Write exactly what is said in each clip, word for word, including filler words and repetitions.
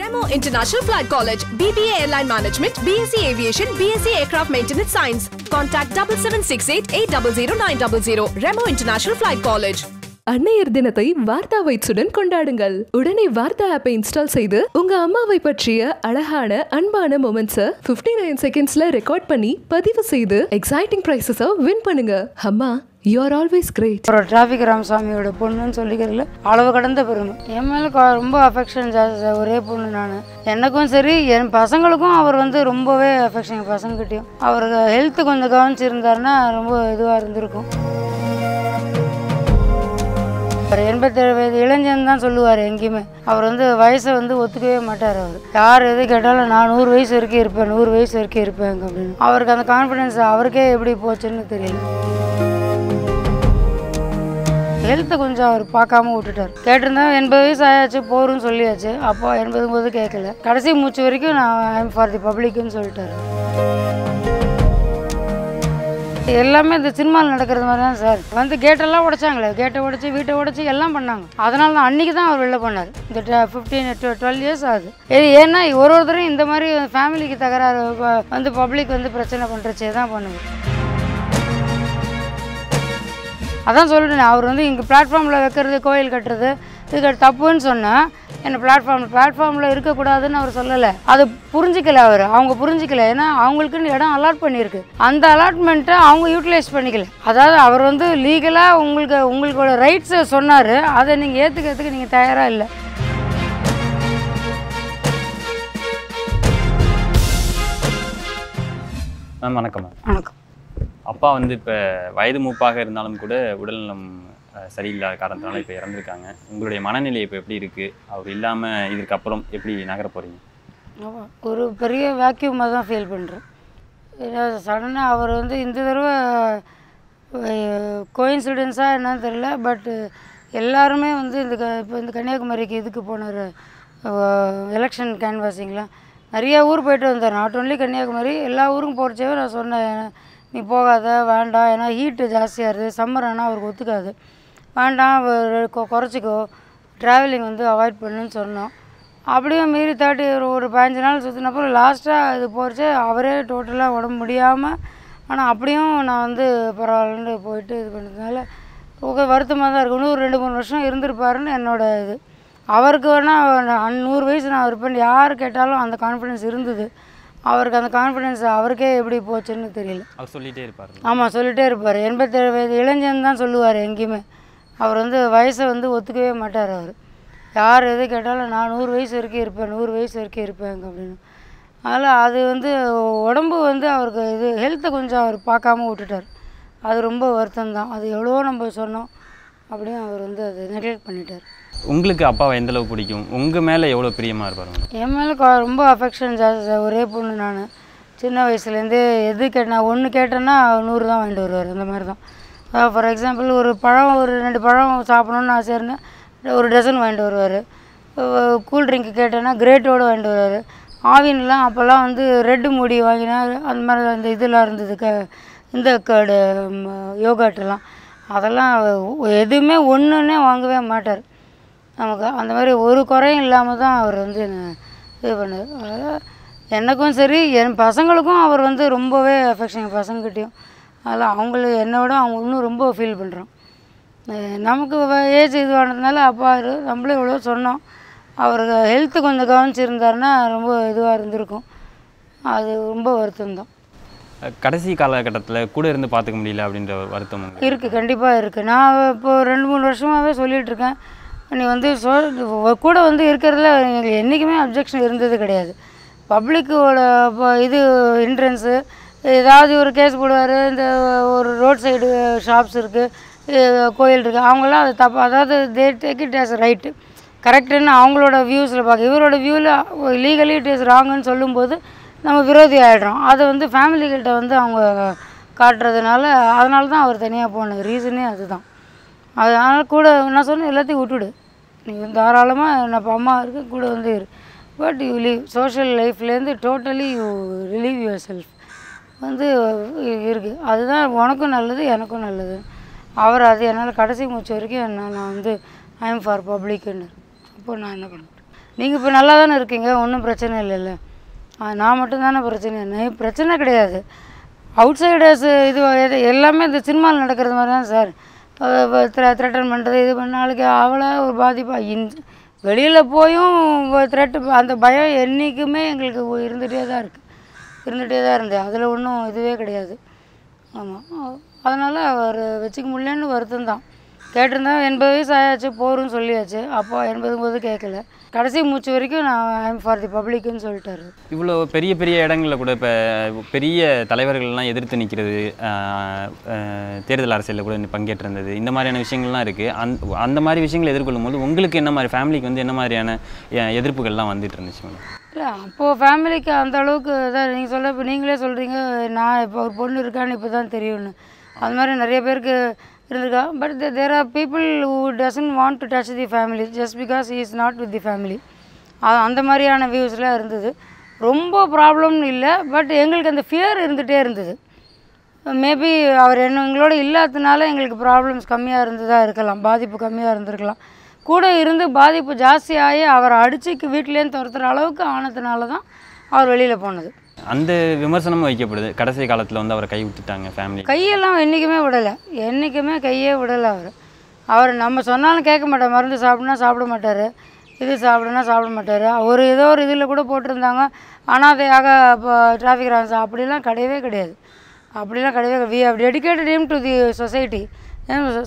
Remo International Flight College, B B A Airline Management, B S c Aviation, B S c Aircraft Maintenance Science. Contact seven seven six eight eight zero zero nine zero zero. Remo International Flight College. அன்னையர் தினத்தை வார்த்தா வைப்ஸுடன் கொண்டாடுங்கள். உடனே வார்த்தா ஆப்பை install செய்து உங்க அம்மாவை பற்றிய அழகான அன்பான மொமெண்ட்ஸை fifty nine செகண்ட்ஸ்ல ரெக்கார்ட் பண்ணி பதிவு செய்து எக்ஸைட்டிங் பிரைஸஸை வின் பண்ணுங்க. அம்மா, you are always great. ஒரு டிராஃபிக் ராமசாமியோட பொண்ணுன்னு சொல்லிக்கிறதுல அளவு கடந்த பெருமை. என் மேல ரொம்ப அஃபெக்ஷன் ஜாஸ்தி ஒரே பொண்ணு நான். எனக்கும் சரி என் பசங்களுக்கும் அவர் வந்து ரொம்பவே அஃபெக்ஷன் பசங்ககிட்டயும். அவர் ஹெல்த் கொஞ்சம் கவனிச்சிருந்தாருன்னா ரொம்ப இதுவாக இருந்திருக்கும். எண்பத்தேழு இளைஞன் தான் சொல்லுவார் எங்கேயுமே. அவர் வந்து வயசை வந்து ஒத்துக்கவே மாட்டார். அவர் யார் எது கேட்டாலும் நான் நூறு வயசு வரைக்கும் இருப்பேன் நூறு வயசு வரைக்கும் இருப்பேன் அப்படின்னு. அவருக்கு அந்த கான்ஃபிடென்ஸ் அவருக்கே எப்படி போச்சுன்னு தெரியல. ஹெல்த்தை கொஞ்சம் அவர் பார்க்காம விட்டுட்டார். கேட்டிருந்தா எண்பது வயசு ஆயாச்சு போருன்னு சொல்லியாச்சு. அப்போ எண்பது போது கேட்கல. கடைசி மூச்சு வரைக்கும் நான் ஐம் ஃபார் தி பப்ளிக்னு சொல்லிட்டார். எல்லாமே இந்த சினிமாவில் நடக்கிறது மாதிரி தான் சார். வந்து கேட்டெல்லாம் உடைச்சாங்களே, கேட்டை உடைச்சி வீட்டை உடைச்சி எல்லாம் பண்ணாங்க. அதனால தான் அன்றைக்கி தான் அவர் வெளில பண்ணார். இந்த ஃபிஃப்டீன் டுவெல் இயர்ஸ் ஆகுது. இது ஏன்னா ஒரு ஒருத்தரும் இந்த மாதிரி ஃபேமிலிக்கு தகராறு வந்து பப்ளிக் வந்து பிரச்சனை பண்ணுறச்சே தான் பண்ணுங்க. அதான் சொல்லிட்டேன். அவர் வந்து இங்கே பிளாட்ஃபார்மில் வைக்கிறது கோயில் கட்டுறது இதுக்கு தப்புன்னு சொன்னால் என்ன பிளாட்ஃபார்ம் பிளாட்ஃபார்மில் இருக்கக்கூடாதுன்னு அவர் சொல்லலை. அது புரிஞ்சிக்கல அவர். அவங்க புரிஞ்சிக்கல. ஏன்னா அவங்களுக்குன்னு இடம் அலாட் பண்ணியிருக்கு. அந்த அலாட்மெண்ட்டை அவங்க யூட்டிலைஸ் பண்ணிக்கல. அதாவது அவர் வந்து லீகலாக உங்களுக்கு உங்களோட ரைட்ஸை சொன்னார். அதை நீங்கள் ஏற்றுக்கிறதுக்கு நீங்கள் தயாராக இல்லை. மேம் வணக்கம். வணக்கம். அப்பா வந்து இப்போ வயது மூப்பாக இருந்தாலும் கூட உடல்நலம் சரியில்லாத காரணத்தினால இப்போ இறந்துருக்காங்க. உங்களுடைய மனநிலை இப்போ எப்படி இருக்குது? அவர் இல்லாமல் இதுக்கப்புறம் எப்படி நகர போகிறீங்க? ஆமாம், ஒரு பெரிய வேக்யூமாக தான் ஃபீல் பண்ணுறேன். சடனாக அவர் வந்து இந்த தடவை கோயின்சிடென்ஸாக என்னன்னு தெரியல. பட் எல்லாருமே வந்து இந்த இப்போ இந்த கன்னியாகுமரிக்கு இதுக்கு போனார் எலெக்ஷன் கேன்வாசிங்லாம் நிறையா ஊர் போய்ட்டு வந்தார். நாட் ஓன்லி கன்னியாகுமரி, எல்லா ஊருக்கும் போகிறச்சவே நான் சொன்னேன் நீ போகாத வேண்டாம். ஏன்னா ஹீட்டு ஜாஸ்தியாக இருக்குது. சம்மர் ஆனால் அவருக்கு ஒத்துக்காது. வேண்டாம் குறைச்சிக்கோ, ட்ராவலிங் வந்து அவாய்ட் பண்ணுன்னு சொன்னோம். அப்படியே மீறி தாட்டி ஒரு பதினஞ்சு நாள் சுற்றினப்போ லாஸ்ட்டாக இது போச்சு. அவரே டோட்டலாக உடம்பு முடியாமல் ஆனால் அப்படியும் நான் வந்து பரவாயில்லன்னு போயிட்டு இது பண்ணுறதுனால ரொம்ப வருத்தமாக தான் இருக்கும். இன்னும் ரெண்டு மூணு வருஷம் இருந்திருப்பாருன்னு என்னோட இது. அவருக்கு வேணால் அந் நூறு வயசு நான் இருப்பேன் யார் கேட்டாலும் அந்த கான்ஃபிடென்ஸ் இருந்தது. அவருக்கு அந்த கான்ஃபிடென்ஸ் அவருக்கே எப்படி போச்சுன்னு தெரியல. அவர் சொல்லிகிட்டே இருப்பார். ஆமாம், சொல்லிகிட்டே இருப்பார். எண்பத்தேழு வயது இளைஞன் தான் சொல்லுவார் எங்கேயுமே. அவர் வந்து வயசை வந்து ஒத்துக்கவே மாட்டார். அவர் யார் எது கேட்டாலும் நான் நூறு வயசு வரைக்கும் இருப்பேன் நூறு வயசு வரைக்கும் இருப்பேன் அப்படின்னு. அதனால் அது வந்து உடம்பு வந்து அவருக்கு இது ஹெல்த்தை கொஞ்சம் அவர் பார்க்காம விட்டுட்டார். அது ரொம்ப வருத்தம்தான். அது எவ்வளோ நம்ம சொன்னோம் அப்படியே அவர் வந்து அதை நெக்லெக்ட் பண்ணிட்டார். உங்களுக்கு அப்பாவை எந்தளவு பிடிக்கும்? உங்கள் மேலே எவ்வளோ பிரியமாக இருப்பார்? என் மேலே ரொம்ப அஃபெக்ஷன் ஜாஸ்தி. ஒரே பொண்ணு நான். சின்ன வயசுலேருந்தே எது கேட்டேன்னா ஒன்று கேட்டேன்னா நூறு தான் வாங்கிட்டு வருவார். அந்த மாதிரி தான். ஃபார் எக்ஸாம்பிள் ஒரு பழம் ஒரு ரெண்டு பழம் சாப்பிடணுன்னு ஆசைன்னு ஒரு டசன் வாங்கிட்டு வருவார். கூல்ட்ரிங்க்கு கேட்டேன்னா கிரேட்டோடு வாங்கிட்டு வருவார். ஆவின்லாம் அப்போல்லாம் வந்து ரெட்டு மூடி வாங்கினா அந்த மாதிரி அந்த இதெல்லாம் இருந்தது. க இந்த கடு யோகாட்டெல்லாம் அதெல்லாம் எதுவுமே ஒன்றுன்னே வாங்கவே மாட்டார். நமக்கு அந்த மாதிரி ஒரு குறையும் இல்லாமல் தான் அவர் வந்து என்னை இது பண்ணார். அதனால் எனக்கும் சரி என் பசங்களுக்கும் அவர் வந்து ரொம்பவே அஃபெக்ஷன் பசங்ககிட்டையும். அதில் அவங்களுக்கு என்னோட அவங்க இன்னும் ரொம்ப ஃபீல் பண்ணுறோம். நமக்கு ஏஜ் இதுவானதுனால அப்பா நம்மளும் இவ்வளோ சொன்னோம். அவருக்கு ஹெல்த்து கொஞ்சம் கவனிச்சிருந்தாருன்னா ரொம்ப இதுவாக இருந்திருக்கும். அது ரொம்ப வருத்தம்தான். கடைசி காலகட்டத்தில் கூட இருந்து பார்த்துக்க முடியல அப்படின்ற வருத்தம் இருக்குது. கண்டிப்பாக இருக்குது. நான் இப்போ ரெண்டு மூணு வருஷமாகவே சொல்லிகிட்ருக்கேன் நீ வந்து சொ கூட வந்து இருக்கிறதுல எங்களுக்கு என்றைக்குமே அப்ஜெக்ஷன் இருந்தது கிடையாது. பப்ளிக்கோட இது இன்ட்ரன்ஸு ஏதாவது ஒரு கேஸ் போடுவார். இந்த ஒரு ரோட் சைடு ஷாப்ஸ் இருக்குது கோயில் இருக்குது அவங்களாம் அது தப்பு. அதாவது they take it as right கரெக்டுன்னு அவங்களோட வியூஸில் பார்க்க. இவரோட வியூவில் லீகலி இட் இஸ் ராங்குன்னு சொல்லும்போது நம்ம விரோதி ஆகிடுறோம். அது வந்து ஃபேமிலிக்கிட்ட வந்து அவங்க காட்டுறதுனால அதனால தான் அவர் தனியாக போன ரீசனே அது தான். அதனால் கூட நான் சொன்னேன் எல்லாத்தையும் விட்டுவிடு நீ தாராளமாக நான் இப்போ அம்மா இருக்கு கூட வந்து இரு. பட் யூ லீவ் சோஷியல் லைஃப்லேருந்து totally you relieve yourself வந்து இருக்குது. அதுதான் உனக்கும் நல்லது எனக்கும் நல்லது. அவர் அது என்னால் கடைசி மூச்சு வரைக்கும் என்ன நான் வந்து ஐ எம் ஃபார் பப்ளிக்னு. அப்போ நான் என்ன பண்ணுறேன் நீங்க இப்ப நல்லா தான இருக்கீங்க ஒண்ணும் பிரச்சனை இல்லல நான் மட்டும் தான பிரச்சனை இல்லை பிரச்சனை கிடையாது அவுட்சைடர்ஸ் இது எல்லாமே இந்த சினிமால நடக்கிறது மாதிரி தான் சார் த்ரெட்டன் பண்றது இது பண்ணாலுக்கு அவள ஒரு பாதிப்பா வெளியில போயும் த்ரெட் அந்த பயம் என்னைக்குமே உங்களுக்கு இருந்துட்டே தான் இருக்கு இருந்துட்டே தான் இருந்தே அதுல ஒண்ணும் இதுவே கிடையாது ஆமா அதனால அவர் வெச்சிக்க முடியலன்னு வருத்தம் தான் கேட்டிருந்தா eighty வயசு ஆயாச்சு போறன்னு சொல்லியாச்சு அப்போ eighty-nine கேக்கல கடைசி மூச்சு வரைக்கும் நான் ஐ அம் ஃபார் தி பப்ளிக் னு சொல்லிட்டாரு இவ்ளோ பெரிய பெரிய இடங்கள்ல கூட பெரிய தலைவர்கள் எல்லாம் எதிர்த்து நிக்கிறது தேர்தல் அரசியல்ல கூட பங்கேற்று இருந்தது இந்த மாதிரியான விஷயங்கள் எல்லாம் இருக்கு அந்த மாதிரி விஷயங்களை எதிர்கொள்ளும்போது உங்களுக்கு என்ன மாதிரி ஃபேமிலிக்கு வந்து என்ன மாதிரியான எதிர்ப்புகள் எல்லாம் வந்துட்டு இருந்துச்சு இல்ல அப்போ ஃபேமிலிக்கு அந்த அளவுக்கு நீங்க சொல்ல நீங்களே சொல்றீங்க நான் இப்ப ஒரு பொண்ணு இருக்கானே இப்பதான் தெரியும்னு அந்த மாதிரி நிறைய பேருக்கு But there are people who doesn't want to touch the family just because he is not with the family. And the Mariana views la irundhudu. Romba problem illa, but engalukku and the fear irundhutte irundhudu. Maybe avar engaloda illathanala engalukku problems kammiya irundha irukkalam, baadhippu kammiya irundirukkalam. Kooda irundhu baadhippu jaasti aayi avar adichikku veetlaye thorathra alavukku aanathanala dhaan avar veliyila ponadhu. And the விமர்சனம் வைக்கப்படுது கடைசி காலத்துல வந்து அவரை கை விட்டுட்டாங்க family கையெல்லாம் என்னைக்குமே விடல என்னைக்குமே கையே விடல அவர் அவர் நம்ம சொன்னாலும் கேட்க மாட்டார் மருந்து சாப்பிடுனா சாப்பிட மாட்டாரு இது சாப்பிடுனா சாப்பிட மாட்டாரு ஒரு ஏதோ ஒரு இதுல கூட போட்டுருந்தாங்க ஆனா அதையாக டிராஃபிக் ரான்ஸ் அப்படி எல்லாம் கிடையவே கிடையாது அப்படி எல்லாம் கிடையவே we have dedicated him to the society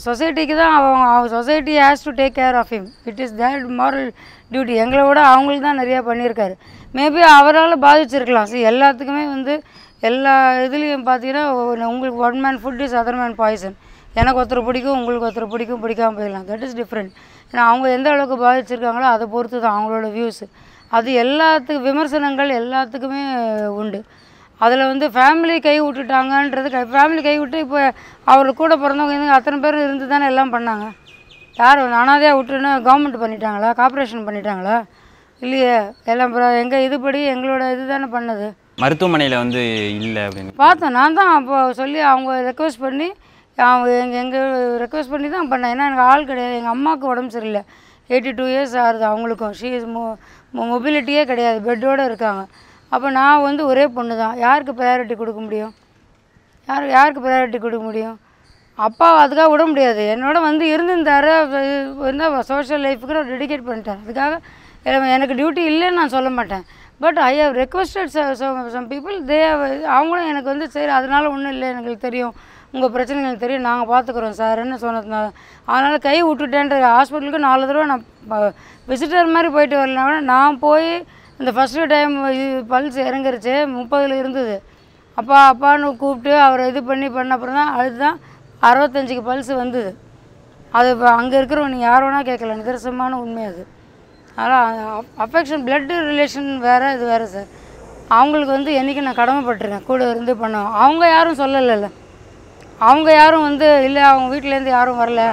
சொசைட்டிக்கு தான் அவங்க society has to take care of him it is their moral duty எங்களோட அவங்களுக்கு தான் நிறைய பண்ணிருக்காரு மேபி அவரால பாதிச்சிருக்கலாம் see எல்லாத்துக்குமே வந்து எல்லா இதுலயும் பாத்தீனா உங்களுக்கு one man food is other man poison எனக்கு ஒருத்தர் பிடிக்கும் உங்களுக்கு ஒருத்தர் பிடிக்கும் பிடிக்காம போயிடலாம் that is different ஏனா அவங்க எந்த அளவுக்கு பாதிச்சிருக்காங்களோ அத பொறுத்து தான் அவங்களோட views அது எல்லாத்துக்கு விமர்சனங்கள் எல்லாத்துக்குமே உண்டு அதுல வந்து family கை விட்டுட்டாங்கன்றது family கை விட்டு இப்ப அவரு கூட பிறந்தவங்க அத்தனை பேர் இருந்து தான எல்லாம் பண்ணாங்க யார் நானாதே விட்டுனா கவர்மெண்ட் பண்ணிட்டாங்களா கார்ப்பரேஷன் பண்ணிட்டாங்களா இல்லையே எல்லாம் எங்க இதுபடி எங்களோட இதுதானே பண்ணது மருத்துவமனையில வந்து இல்ல அப்படி பார்த்தா நான் தான் அப்போ சொல்லி அவங்க ரெக்வெஸ்ட் பண்ணி அவங்க எங்க ரெக்வெஸ்ட் பண்ணி தான் பண்ணேன் ஏன்னா எனக்கு ஆள் கிடையாது எங்க அம்மாக்கு உடம்பு சரியில்லை eighty-two இயர்ஸ் ஆகுது அவங்களுக்கும் she is மொபிலிட்டியே கிடையாது பெட்டோட இருக்காங்க அப்ப நான் வந்து ஒரே பொண்ணு தான் யாருக்கு priority கொடுக்க முடியும் யார் யாருக்கு priority கொடுக்க முடியும் அப்பா அதுக்கு விட முடியாது என்னோட வந்து இருந்திருந்தாரு என்ன சோஷியல் லைஃப்க்கு டெடிகேட் பண்ணிட்டார் அதுக்காக எனக்கு டியூட்டி இல்லன்னு நான் சொல்ல மாட்டேன் but I have requested some people they அவங்களும் எனக்கு வந்து சரி அதனால ஒண்ணும் இல்லை எனக்கு தெரியும் உங்க பிரச்சனைகள் தெரியும் நாங்க பாத்துக்கறோம் சார்ன்னு சொன்னதனால அதனால கை விட்டுட்டேன்ற ஹாஸ்பிடலுக்கு நாலு தடவை நான் விசிட்டர் மாதிரி போயிட்டு வரலனா நான் போய் அந்த ஃபர்ஸ்ட் டைம் பல்ஸ் இறங்கிருச்சு thirty ல இருந்தது அப்பா அப்பான்னு கூப்பிட்டு அவரை இது பண்ணி பண்ணப்புறம் தான் அதுதான் sixty-five க்கு பல்ஸ் வந்தது அது அங்க இருக்குறவங்க நீ யாரோனா கேட்கல நிதர்சனமான உண்மை அது ஆனா அஃபெக்ஷன் blood ரிலேஷன் வேற இது வேற சார் அவங்களுக்கு வந்து எனக்கு நான் கடமைப்பட்டிருக்கேன் கூட இருந்து பண்ணோம் அவங்க யாரும் சொல்லல அவங்க யாரும் வந்து இல்ல அவங்க வீட்ல இருந்து யாரும் வரல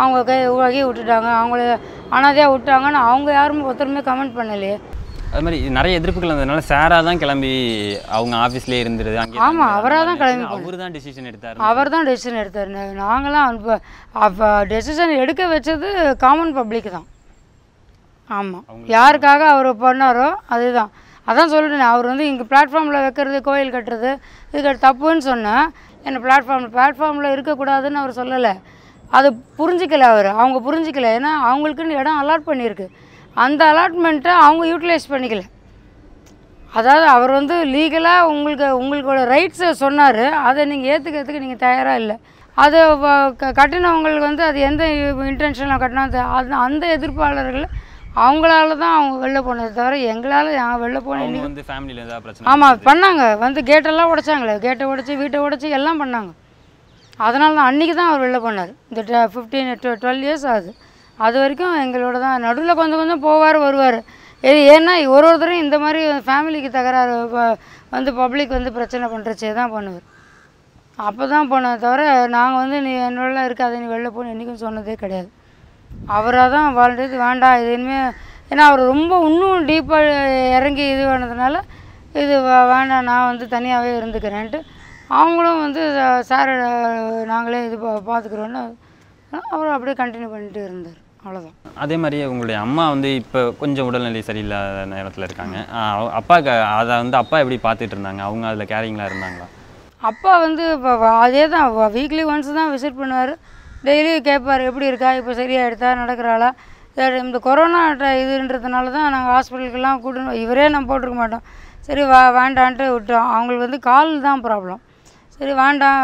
அவங்க கையை விட்டுட்டாங்க அவங்களே அனாதையா விட்டாங்கன்னு அவங்க யாரும் ஒருத்தருமே கமெண்ட் பண்ணலையே அது மாதிரி நிறைய எதிர்ப்புகள் வந்ததனால சாரா தான் கிளம்பி அவங்க ஆபீஸ்லயே இருந்திருது அங்க ஆமா அவரா தான் கிளம்பி அவர்தான் டிசிஷன் எடுத்தாரு அவர்தான் டிசிஷன் எடுத்தாரு நாங்கலாம் டிசிஷன் எடுக்க வெச்சது காமன் பப்ளிக் தான் ஆமா யாருக்காக அவர் பண்ணாரோ அதுதான் அதான் சொல்றேன் அவர் வந்து இங்க பிளாட்ஃபார்ம்ல வைக்கிறது கோயில் கட்டிறது இது தப்புன்னு சொன்னா என்ன பிளாட்ஃபார்ம் பிளாட்ஃபார்ம்ல இருக்க கூடாதுன்னு அவர் சொல்லல அது புரிஞ்சிக்கல அவர் அவங்க புரிஞ்சிக்கல ஏனா அவங்களுக்கு இடம் அலாட் பண்ணிருக்கு அந்த அலாட்மென்ட் அவங்க யூட்டிலைஸ் பண்ணிக்கல அதாவது அவர் வந்து லீகலா உங்களுக்கு உங்களுடைய ரைட்ஸ் சொன்னாரு அதை நீங்க ஏத்துக்கிறதுக்கு நீங்க தயாரா இல்ல அது கட்டினவங்களுக்கு வந்து அது எந்த இன்டென்ஷன்ல கட்டنا அந்த எதிர்பாளர்கள் அவங்களால தான் அவங்க வெல்ல போனது தவிர எங்களால நான் வெல்ல போன இன்னைக்கு வந்து ஃபேமிலில ஏதாவது பிரச்சனை ஆமா பண்ணாங்க வந்து கேட் எல்லாம் உடைச்சாங்களே கேட் உடைச்சி வீட்டை உடைச்சி எல்லாம் பண்ணாங்க அதனால தான் அன்னைக்கு தான் அவர் வெல்ல போனார் இந்த fifteen twelve இயர்ஸ் ஆகுது அது வரைக்கும் எங்களோட தான் நடுவுல கொஞ்சம் கொஞ்சம் போவார் வருவார் ஏன்னா ஒரு ஒரு தடவை இந்த மாதிரி ஃபேமிலிக்கு தகராறு வந்து பப்ளிக் வந்து பிரச்சனை பண்றச்சே தான் பண்ணுவார் அப்பதான் போனது தவிர நாங்க வந்து நீ என்னோட இருக்காத நீ வெளில போன்னு என்னைக்கும் சொன்னதே கிடையாது அவரா தான் வாழ்றது வேண்டாம் இதுமே ஏன்னா அவர் ரொம்ப இன்னும் டீப்பா இறங்கி இது பண்ணதுனால இது வேண்டாம் நான் வந்து தனியாவே இருந்துக்கிறேன்ட்டு அவங்களும் வந்து சார் நாங்களே இது பாத்துக்கறோம்னா அவர் அப்படியே கண்டினியூ பண்ணிட்டு இருந்தார் அவ்வளவுதான். அதே மாதிரி உங்களுடைய அம்மா வந்து இப்போ கொஞ்சம் உடல்நிலை சரியில்லாத நேரத்தில் இருக்காங்க. அப்பாவுக்கு அதை வந்து அப்பா எப்படி பார்த்துட்டு இருந்தாங்க? அவங்க அதில் கேரிங்லாம் இருந்தாங்களா? அப்பா வந்து அதே தான், வீக்லி ஒன்ஸ் தான் விசிட் பண்ணுவார். டெய்லியும் கேட்பார் எப்படி இருக்கா, இப்போ சரியாக எடுத்தா, நடக்கிறாளா. இந்த கொரோனா இதுன்றதுனால தான் நாங்கள் ஹாஸ்பிட்டலுக்கெல்லாம் கூட்டு இவரே நம்ம போட்டிருக்க மாட்டோம். சரி வா வேண்டான்ட்டு விட்டோம். அவங்களுக்கு வந்து கால் தான் ப்ராப்ளம். சரி வேண்டாம்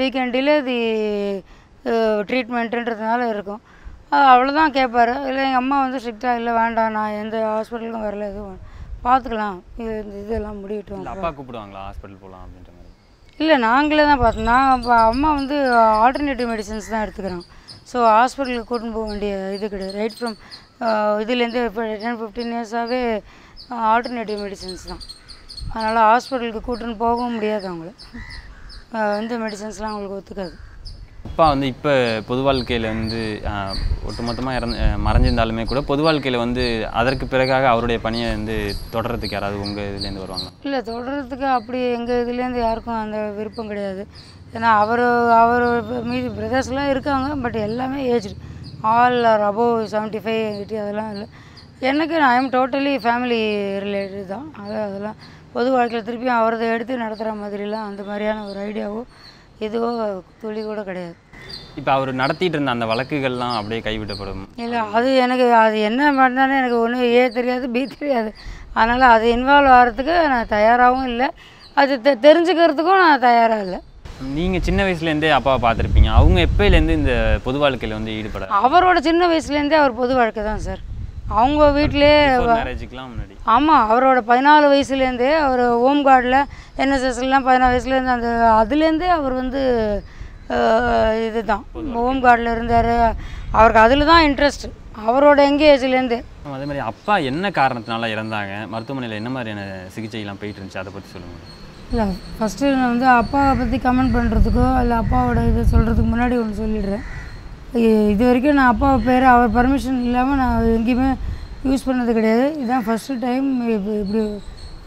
வீக்கெண்டில் இது ட்ரீட்மெண்ட்டுன்றதுனால இருக்கும். அவ்வளோதான் கேட்பார். இல்லை எங்கள் அம்மா வந்து ஸ்ட்ரிக்டாக இல்லை வேண்டாம் நான் எந்த ஹாஸ்பிட்டலுக்கும் வரல, எதுவும் பார்த்துக்கலாம் இது இதெல்லாம் முடிவிட்டோம். அப்பா கூப்பிடுவாங்களா ஹாஸ்பிட்டல் போகலாம் அப்படின்ற மாதிரி? இல்லை நாங்களே தான் பார்த்தோம். நான் அம்மா வந்து ஆல்டர்னேட்டிவ் மெடிசன்ஸ் தான் எடுத்துக்கிறோம். ஸோ ஹாஸ்பிட்டலுக்கு கூட்டின்னு போக வேண்டிய இது கிடையாது. ரைட் ஃப்ரம் இதுலேருந்து இப்போ டென் ஃபிஃப்டீன் இயர்ஸாகவே ஆல்டர்னேட்டிவ் மெடிசன்ஸ் தான். அதனால் ஹாஸ்பிட்டலுக்கு கூட்டின்னு போகவும் முடியாது. அவங்களுக்கு இந்த மெடிசன்ஸ்லாம் அவங்களுக்கு ஒத்துக்காது. அப்பா வந்து இப்போ பொது வாழ்க்கையில் வந்து ஒட்டுமொத்தமாக இறந்து மறைஞ்சிருந்தாலுமே கூட பொது வாழ்க்கையில் வந்து அதற்கு பிறகாக அவருடைய பணியை வந்து தொடர்கிறதுக்கு யாராவது உங்கள் இதுலேருந்து வருவாங்க? இல்லை தொடர்கிறதுக்கு அப்படி எங்கள் இதுலேருந்து யாருக்கும் அந்த விருப்பம் கிடையாது. ஏன்னா அவர் அவர் மீதி பிரதர்ஸ்லாம் இருக்காங்க, பட் எல்லாமே aged, all are above seventy five eighty அதெல்லாம் இல்லை. எனக்கு I am totally family related தான். அது அதெல்லாம் பொது வாழ்க்கையில் திருப்பியும் அவரதை எடுத்து நடத்துகிற மாதிரிலாம் அந்த மாதிரியான ஒரு ஐடியாவோ எதுவோ துளி கூட கிடையாது. இப்போ அவர் நடத்திட்டு இருந்த அந்த வழக்குகள்லாம் அப்படியே கைவிடப்படும் இல்லை? அது எனக்கு அது என்ன பண்ணாலும் எனக்கு ஒன்றும் ஏ தெரியாது, பி தெரியாது. அதனால் அது இன்வால்வ் ஆகிறதுக்கு நான் தயாராகவும் இல்லை, அது தெ தெரிஞ்சுக்கிறதுக்கும் நான் தயாராக இல்லை. நீங்கள் சின்ன வயசுலேருந்தே அப்பாவை பார்த்துருப்பீங்க. அவங்க எப்போயிலேருந்து இந்த பொது வாழ்க்கையில் வந்து ஈடுபட? அவரோட சின்ன வயசுலேருந்தே அவர் பொது வாழ்க்கை தான் சார். அவங்க வீட்டிலே முன்னாடி ஆமாம் அவரோட பதினாலு வயசுலேருந்தே அவர் ஹோம் கார்டில் என்எஸ்எஸ்லாம் பதினாலு வயசுலேருந்து அந்த அதுலேருந்தே அவர் வந்து இது தான் ஹோம் கார்டில் இருந்தார். அவருக்கு அதில் தான் இன்ட்ரெஸ்ட் அவரோட எங்கே ஏஜ்லேருந்து. அதே மாதிரி அப்பா என்ன காரணத்தினால இறந்தாங்க, மருத்துவமனையில் என்ன மாதிரியான சிகிச்சைலாம் போயிட்டு இருந்துச்சு, அதை பற்றி சொல்லுங்கள். இல்லை ஃபஸ்ட்டு நான் வந்து அப்பாவை பற்றி கமெண்ட் பண்ணுறதுக்கோ இல்லை அப்பாவோட இதை சொல்கிறதுக்கு முன்னாடி ஒன்று சொல்லிடுறேன். இது வரைக்கும் நான் அப்பாவை பேர் அவர் பர்மிஷன் இல்லாமல் நான் எங்கேயுமே யூஸ் பண்ணது கிடையாது. இதுதான் ஃபஸ்ட்டு டைம் இப்படி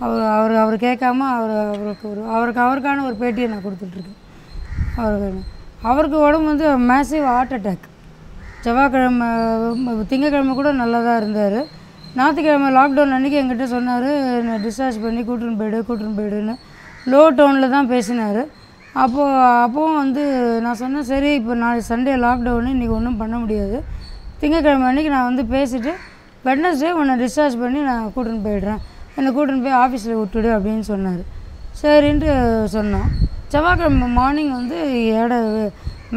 அவர் அவர் அவர் கேட்காம அவர் அவருக்கு ஒரு அவருக்கு அவருக்கான ஒரு பேட்டியை நான் கொடுத்துட்ருக்கேன். அவருக்கு அவருக்கு உடம்பு வந்து மேசிவ் ஹார்ட் அட்டாக். செவ்வாய்க்கிழமை திங்கக்கிழமை கூட நல்லா தான் இருந்தார். ஞாயிற்றுக்கிழமை லாக்டவுன் அன்றைக்கி என்கிட்ட சொன்னார், நான் டிஸ்சார்ஜ் பண்ணி கூட்டுன்னு போய்டு கூட்டுன்னு போய்டுன்னு லோ டவுனில் தான் பேசினார். அப்போது அப்போவும் வந்து நான் சொன்னேன் சரி இப்போ நாளைக்கு சண்டே லாக்டவுன்னு இன்றைக்கி ஒன்றும் பண்ண முடியாது, திங்கக்கிழமை அன்றைக்கி நான் வந்து பேசிவிட்டு வெட்னஸ்டே உன்னை டிஸ்சார்ஜ் பண்ணி நான் கூட்டின்னு போயிடுறேன், என்னை கூட்டின்னு போய் ஆஃபீஸில் விட்டுடு அப்படின்னு சொன்னார். சரின்ட்டு சொன்னோம். செவ்வாய்க்கிழமை மார்னிங் வந்து ஏட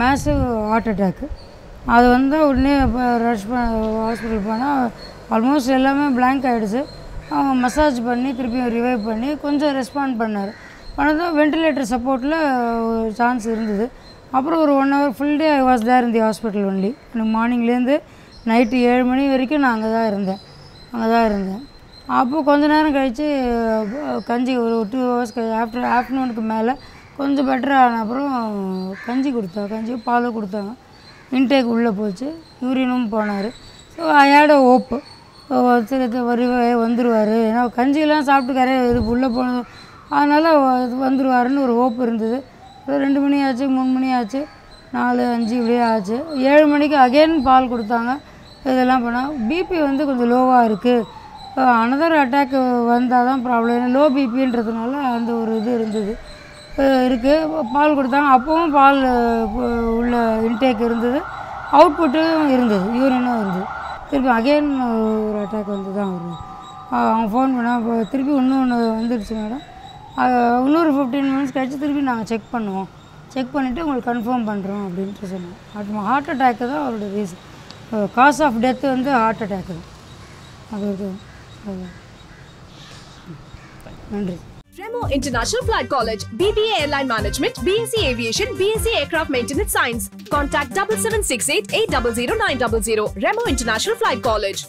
மேசிவ் ஹார்ட் அட்டாக்கு. அது வந்து உடனே இப்போ ரஷ் ப ஹாஸ்பிட்டல் போனால் ஆல்மோஸ்ட் எல்லாமே பிளாங்க் ஆகிடுச்சு. அவங்க மசாஜ் பண்ணி திருப்பியும் ரிவைவ் பண்ணி கொஞ்சம் ரெஸ்பாண்ட் பண்ணார். ஆனால் தான் வெண்டிலேட்டர் சப்போர்ட்டில் சான்ஸ் இருந்தது. அப்புறம் ஒரு one hour full day I was there in the hospital only. எனக்கு மார்னிங்லேருந்து நைட்டு ஏழு மணி வரைக்கும் நான் அங்கே தான் இருந்தேன் அங்கே தான் இருந்தேன் அப்போது கொஞ்ச நேரம் கழித்து கஞ்சி ஒரு டூ ஹவர்ஸ் ஆஃப்டர் ஆஃப்டர்நூனுக்கு மேலே கொஞ்சம் பெட்டராக ஆன அப்புறம் கஞ்சி கொடுத்தா கஞ்சி பாலும் கொடுத்தாங்க. இன்டேக் உள்ளே போச்சு, யூரினும் போனார். ஸோ ஐயாட ஓப்பு சரி வருவார் வந்துடுவார், ஏன்னா கஞ்சியெல்லாம் சாப்பிட்டு கரையா இது உள்ளே போனது அதனால் வந்துடுவாருன்னு ஒரு ஹோப் இருந்தது. ரெண்டு மணி ஆச்சு, மூணு மணி ஆச்சு, நாலு அஞ்சு இப்படியே ஆச்சு. ஏழு மணிக்கு அகெயின் பால் கொடுத்தாங்க. இதெல்லாம் பண்ணால் பிபி வந்து கொஞ்சம் லோவாக இருக்குது, அனதர் அட்டாக் வந்தால் தான் ப்ராப்ளம், ஏன்னா லோ பிபின்றதுனால அந்த ஒரு இது இருந்தது இருக்குது. பால் கொடுத்தாங்க. அப்போவும் பால் உள்ள இன்டேக் இருந்தது, அவுட்புட்டும் இருந்தது, யூரினும் இருந்தது. திருப்பி அகெயின் ஒரு அட்டாக் வந்து தான் வருது. அவங்க ஃபோன் பண்ணால் திருப்பி இன்னும் ஒன்று வந்துடுச்சு மேடம், இன்னொரு ஃபிஃப்டீன் மினிட்ஸ் கழிச்சு திருப்பி நாங்கள் செக் பண்ணுவோம், செக் பண்ணிவிட்டு உங்களுக்கு கன்ஃபார்ம் பண்ணுறோம் அப்படின்ட்டு சொன்னோம். ஹார்ட் அட்டாக்கு தான் அவரோட ரீசன், காஸ் ஆஃப் டெத்து வந்து ஹார்ட் அட்டாக்கு தான். அது நன்றி. Remo International Flight College, B B A Airline Management, B S C Aviation, B S C Aircraft Maintenance Science. Contact seven seven six eight eight zero zero nine zero zero. Remo International Flight College.